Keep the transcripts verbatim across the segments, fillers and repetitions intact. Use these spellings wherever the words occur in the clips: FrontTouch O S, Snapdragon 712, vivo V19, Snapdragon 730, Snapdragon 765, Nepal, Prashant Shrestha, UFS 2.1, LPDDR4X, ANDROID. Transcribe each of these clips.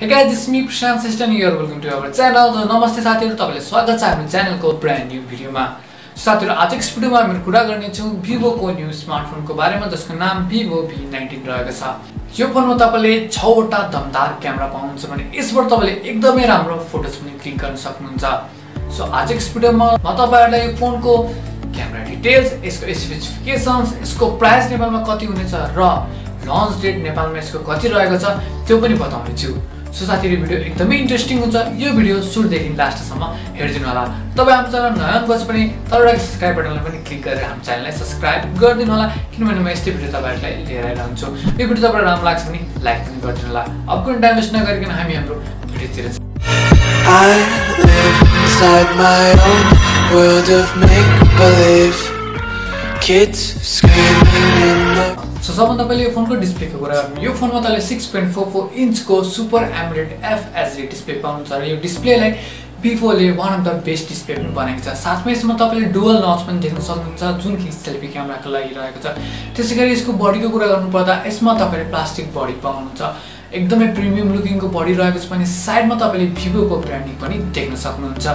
Hey guys, this is me Prashant Shrestha and you are welcome to our channel. Namaste friends, welcome to our channel brand new video. So friends, in this video, I am going to talk about Vivo's new smartphone. Its name is vivo V nineteen. This phone has six camera points. This phone can click on photos. So in this video, I am going to talk about camera details, its specifications, its price level, and launch date in Nepal. So साथी यो video एकदमै interesting हुन्छ यो video सुरु देखि last सम्म हेर्दिनु होला तपाई हाम्रो च्यानल नयाँ भएछ पनि तर लाइक सब्स्क्राइब बटनलाई पनि क्लिक गरेर हाम्रो च्यानललाई सब्स्क्राइब गरिदिनु होला किनभने म यस्तै भिडियो तपाईहरुलाई लिएर आइरहन्छु यो भिडियो तपाईलाई राम्रो लाग्छ भने लाइक पनि गरिदिनु होला अब कुनै टाइम वेस्ट नगरिकन हामी हाम्रो भिडियोतिर जाऔँ I live inside my own world of make believe kids screaming in the So, सबभन्दा पहिले यो फोनको डिस्प्लेको कुरा गर्नु यो फोनमा तपाईले six point four four इन्चको super AMOLED F H D display पाउनुहुन्छ र यो डिस्प्लेलाई Vivo ले one of the best display पनि बनाएको छ साथमै यसमा तपाईले डुअल नच पनि देख्न सक्नुहुन्छ जुन कि सेल्फी क्यामेराको लागि रहेको छ त्यसैगरी यसको बडीको कुरा गर्नुपर्दा यसमा तपाईले प्लास्टिक बडी पाउनुहुन्छ एकदमै प्रिमियम लुकिङको बडी रहेको छ भने साइडमा तपाईले Vivo को ब्रान्डिङ पनि देख्न सक्नुहुन्छ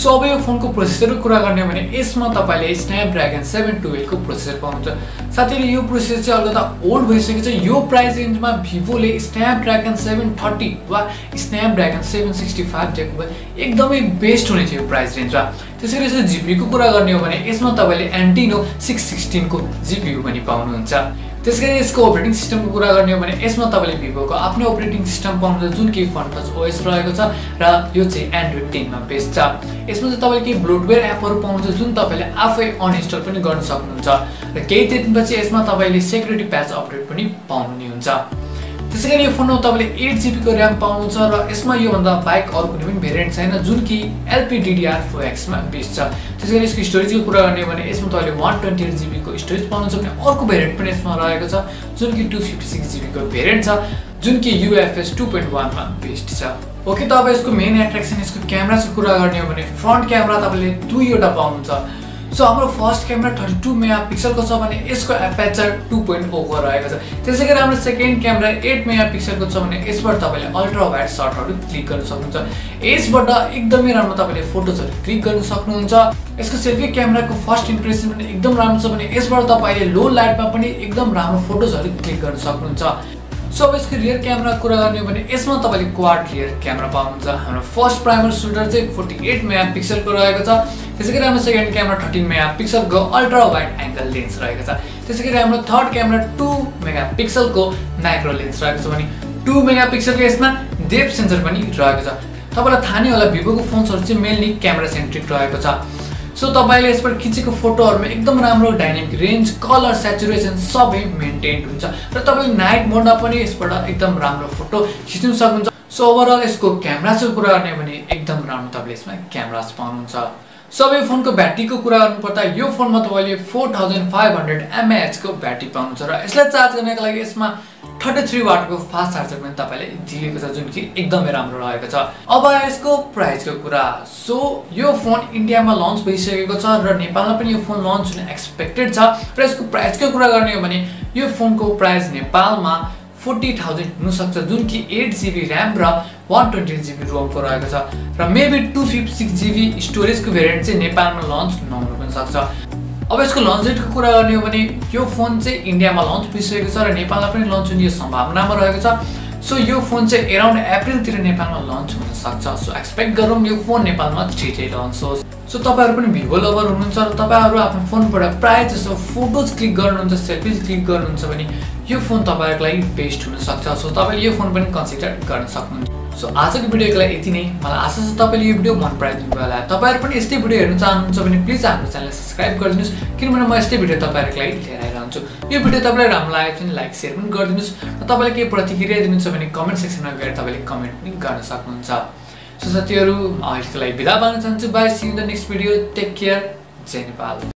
सो अब यो फोनको प्रोसेसरको कुरा गर्ने भने यसमा तपाईले Snapdragon seven twelve को प्रोसेसर पाउनुहुन्छ साथीहरु यो प्रोसेसर चाहिँ अलगत ओल्ड भइसकेको छ यो प्राइस रेन्जमा Vivo ले Snapdragon seven thirty वा Snapdragon seven sixty-five जको एकदमै बेस्ट हुने थियो प्राइस रेन्जमा त्यसैले यसको जीपीयू को कुरा गर्ने हो भने यसमा तपाईले Antino six sixteen को जीपीयू पनि पाउनुहुन्छ त्यसैले यसको अपरेटिङ सिस्टमको कुरा गर्ने हो भने यसमा तपाईले Vivo को आफ्नो अपरेटिङ सिस्टम पाउनुहुन्छ जुन कि FrontTouch O S रहेको छ र यो चाहिँ Android ten मा बेस्ड छ यसमा चाहिँ तपाईले केही ब्लोटवेयर एपहरु पाउनुहुन्छ जुन तपाईले आफै अनइन्स्टल पनि गर्न सक्नुहुन्छ र केही दिनपछि यसमा तपाईले सेक्युरिटी प्याच अपडेट पनि पाउनु हुन्छ त्यसैले यो फोनमा तपाईले eight GB को RAM पाउनुहुन्छ र यसमा यो भन्दा बाहेक अरु कुनै पनि भेरिएन्ट छैन जुन कि L P D D R four X मा बेस्ड छ त्यसैले यसको स्टोरेजको कुरा गर्ने हो भने यसमा तपाईले one twenty-eight GB को स्टोरेज पाउनुहुन्छ भने अर्को भेरिएन्ट पनि यसमा रहेको छ जुन कि two fifty-six GB को भेरिएन्ट छ जुन कि U F S two point one मा बेस्ड छ ओके त अब यसको मेन अट्र्याक्सन यसको क्यामेराको कुरा गर्ने हो भने फ्रन्ट क्यामेरा तपाईले दुईवटा पाउनुहुन्छ सो हाम्रो फर्स्ट क्यामेरा thirty-two मेगापिक्सलको छ भने यसको एपर्चर two point zero को रहेको छ त्यसैगरी हाम्रो सेकेन्ड क्यामेरा eight मेगापिक्सलको छ भने यसबाट तपाईले अल्ट्रा वाइड शटहरु क्लिक गर्न सक्नुहुन्छ यसबाट एकदमै राम्रो तपाईले फोटोजहरु क्लिक गर्न सक्नुहुन्छ यसको सेल्फी क्यामेराको फर्स्ट इम्प्रेसन पनि एकदम राम्रो छ भने यसबाट तपाईले लो लाइटमा पनि एकदम राम्रो फोटोजहरु क्लिक गर्न सक्नुहुन्छ सो अब यसको रियर क्यामेरा कुरा गर्ने हो भने यसमा तपाईले क्वाड रियर क्यामेरा पाउनुहुन्छ हाम्रो फर्स्ट प्राइमरी सुटर चाहिँ forty-eight मेगापिक्सलको रहेको छ त्यसैगरी हाम्रो सेकेन्ड क्यामेरा thirteen मेगापिक्सलको अल्ट्रा वाइड एंगल लेन्स रहेको छ त्यसैगरी हाम्रो थर्ड क्यामेरा two मेगापिक्सलको माइक्रो लेन्स रहेको छ भने two मेगापिक्सलको यसमा डेप्थ सेन्सर पनि रहेको छ तपाईलाई थाहा नै होला Vivo को फोनहरु चाहिँ मेनली क्यामेरा सेन्ट्रिक रहेको छ सो तपाईले यसबाट खिचेको फोटोहरुमा एकदम राम्रो डायनामिक रेन्ज कलर स्याचुरेसन सबै मेन्टेन हुन्छ र तपाईले नाइट मोडमा पनि यसबाट एकदम राम्रो फोटो खिच्न सक्नुहुन्छ सो ओभरअल यसको क्यामेराको कुरा गर्ने भने एकदम राम्रो तपाईले यसमा क्यामेरास पाउनुहुन्छ सबै फोनको ब्याट्रीको कुरा गर्नु पर्दा यो फोनमा तपाईले forty-five hundred milliamp hour को ब्याट्री पाउनुहुन्छ र यसलाई चार्ज गर्नको लागि यसमा thirty-three watt को फास्ट चार्जर पनि तपाईले दिएको छ जुन कि एकदमै राम्रो रहेको छ अब यसको प्राइसको कुरा सो यो फोन इन्डियामा लन्च भइसकेको छ र नेपालमा पनि यो फोन लन्च हुन एक्सपेक्टेड छ र यसको प्राइसको कुरा गर्ने हो भने यो फोनको प्राइस नेपालमा forty thousand हुन सक्छ जुन कि eight GB RAM र one twenty-eight GB ROM को रहेको छ र maybe two fifty-six GB storage को भेरिएन्ट चाहिँ नेपालमा लन्च नहुन पनि सक्छ अब यसको लन्च डेटको कुरा गर्ने हो भने यो फोन चाहिँ इन्डियामा लन्च भइसकेको छ र नेपालमा पनि लन्च हुने सम्भावनामा रहेको छ सो यो फोन चाहिँ एराउन्ड अप्रिलतिर नेपालमा लन्च हुन सक्छ सो एक्सपेक्ट गरौँ यो फोन नेपालमा छिटै लन्च होस् सो तपाईहरु पनि भिभो लभर हुनुहुन्छ र तपाईहरु आफ्नो फोनबाट प्राय जसो फोटोज क्लिक गर्नुहुन्छ सेल्फिज क्लिक गर्नुहुन्छ भने यो फोन तपाईहरुको लागि बेस्ट हुन सक्छ सो तपाईले यो फोन पनि कन्सिडर गर्न सक्नुहुन्छ सो आजको भिडियोको लागि यति नै मलाई आशा छ तपाईले यो भिडियो मन पराइदिनु भयो होला तपाईहरु पनि यस्तै भिडियो हेर्न चाहनुहुन्छ भने प्लिज हाम्रो च्यानल सब्स्क्राइब गरिदिनुस् किनभने म यस्तै भिडियो तपाईहरुको लागि लिएर आइरहन्छु यो भिडियो तपाईलाई राम्रो लाग्यो भने लाइक शेयर पनि गरिदिनुस् र तपाईले के प्रतिक्रिया दिनुहुन्छ भने कमेन्ट सेक्सनमा गएर तपाईले कमेन्ट पनि गर्न सक्नुहुन्छ सो साथीहरु आजको लागि बिदा भन्न चाहन्छु bye see you in the next video take care जय नेपाल